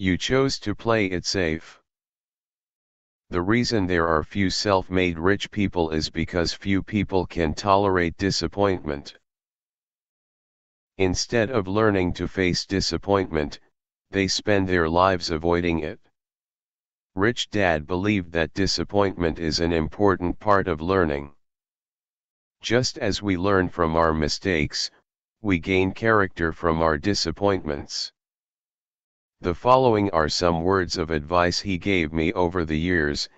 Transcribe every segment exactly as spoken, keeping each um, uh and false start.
You chose to play it safe. The reason there are few self-made rich people is because few people can tolerate disappointment. Instead of learning to face disappointment, they spend their lives avoiding it. Rich Dad believed that disappointment is an important part of learning. Just as we learn from our mistakes, we gain character from our disappointments. The following are some words of advice he gave me over the years.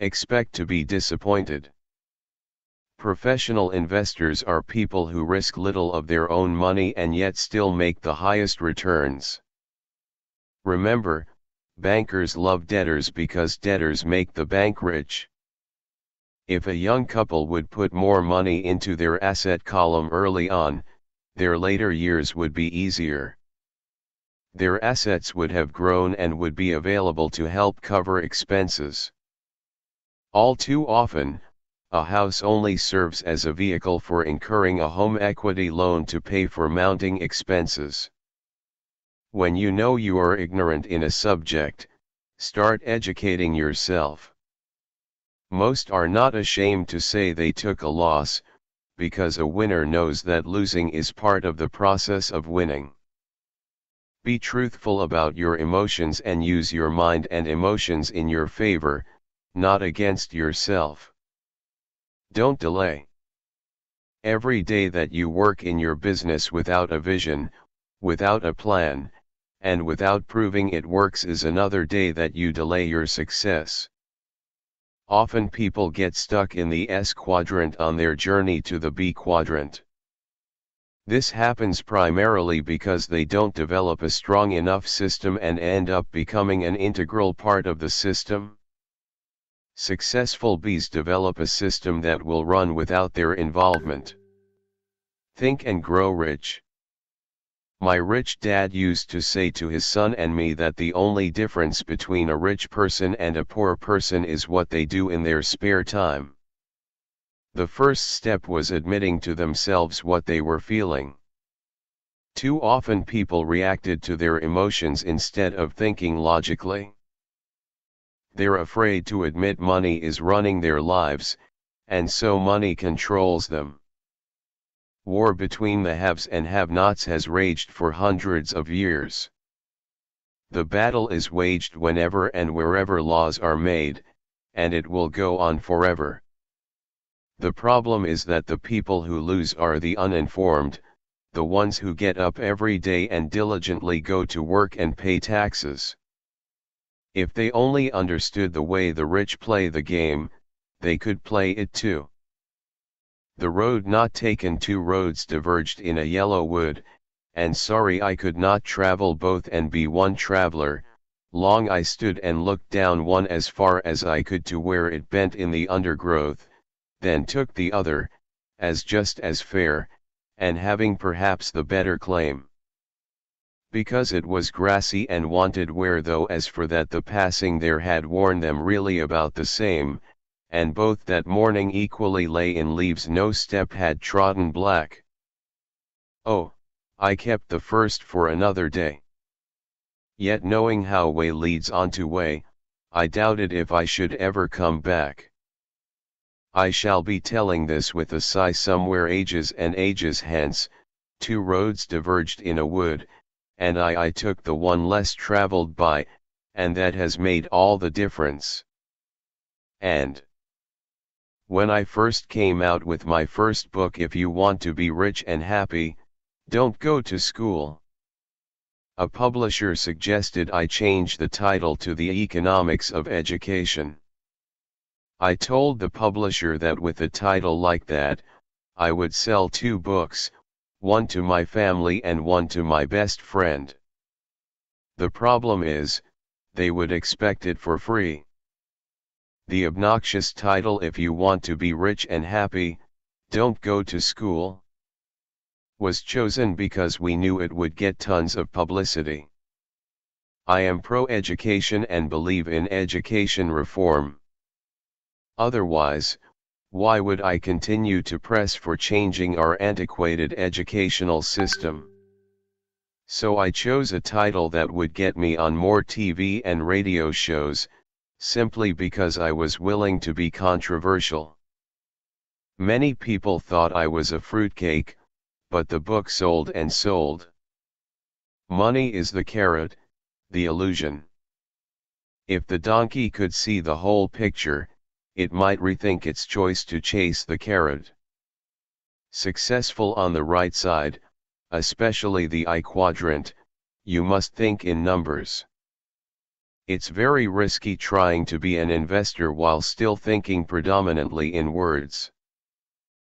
Expect to be disappointed. Professional investors are people who risk little of their own money and yet still make the highest returns. Remember, bankers love debtors because debtors make the bank rich. If a young couple would put more money into their asset column early on, their later years would be easier. Their assets would have grown and would be available to help cover expenses. All too often, a house only serves as a vehicle for incurring a home equity loan to pay for mounting expenses. When you know you are ignorant in a subject, start educating yourself. Most are not ashamed to say they took a loss, because a winner knows that losing is part of the process of winning. Be truthful about your emotions and use your mind and emotions in your favor, not against yourself. Don't delay. Every day that you work in your business without a vision, without a plan, and without proving it works is another day that you delay your success. Often people get stuck in the S quadrant on their journey to the B quadrant. This happens primarily because they don't develop a strong enough system and end up becoming an integral part of the system. Successful Bs develop a system that will run without their involvement. Think and Grow Rich. My rich dad used to say to his son and me that the only difference between a rich person and a poor person is what they do in their spare time. The first step was admitting to themselves what they were feeling. Too often people reacted to their emotions instead of thinking logically. They're afraid to admit money is running their lives, and so money controls them. War between the haves and have-nots has raged for hundreds of years. The battle is waged whenever and wherever laws are made, and it will go on forever. The problem is that the people who lose are the uninformed, the ones who get up every day and diligently go to work and pay taxes. If they only understood the way the rich play the game, they could play it too. The road not taken, two roads diverged in a yellow wood, and sorry I could not travel both and be one traveler. Long I stood and looked down one as far as I could to where it bent in the undergrowth, then took the other, as just as fair, and having perhaps the better claim. Because it was grassy and wanted wear, though as for that the passing there had worn them really about the same, and both that morning equally lay in leaves no step had trodden black. Oh, I kept the first for another day. Yet knowing how way leads onto way, I doubted if I should ever come back. I shall be telling this with a sigh somewhere ages and ages hence. Two roads diverged in a wood, and I, I took the one less traveled by, and that has made all the difference. And when I first came out with my first book, If You Want to Be Rich and Happy, Don't Go to School, a publisher suggested I change the title to The Economics of Education. I told the publisher that with a title like that, I would sell two books, one to my family and one to my best friend. The problem is, they would expect it for free. The obnoxious title, If You Want to Be Rich and Happy, Don't Go to School, was chosen because we knew it would get tons of publicity. I am pro-education and believe in education reform. Otherwise, why would I continue to press for changing our antiquated educational system? So I chose a title that would get me on more T V and radio shows, simply because I was willing to be controversial. Many people thought I was a fruitcake, but the book sold and sold. Money is the carrot, the illusion. If the donkey could see the whole picture, it might rethink its choice to chase the carrot. Successful on the right side, especially the I quadrant, you must think in numbers. It's very risky trying to be an investor while still thinking predominantly in words.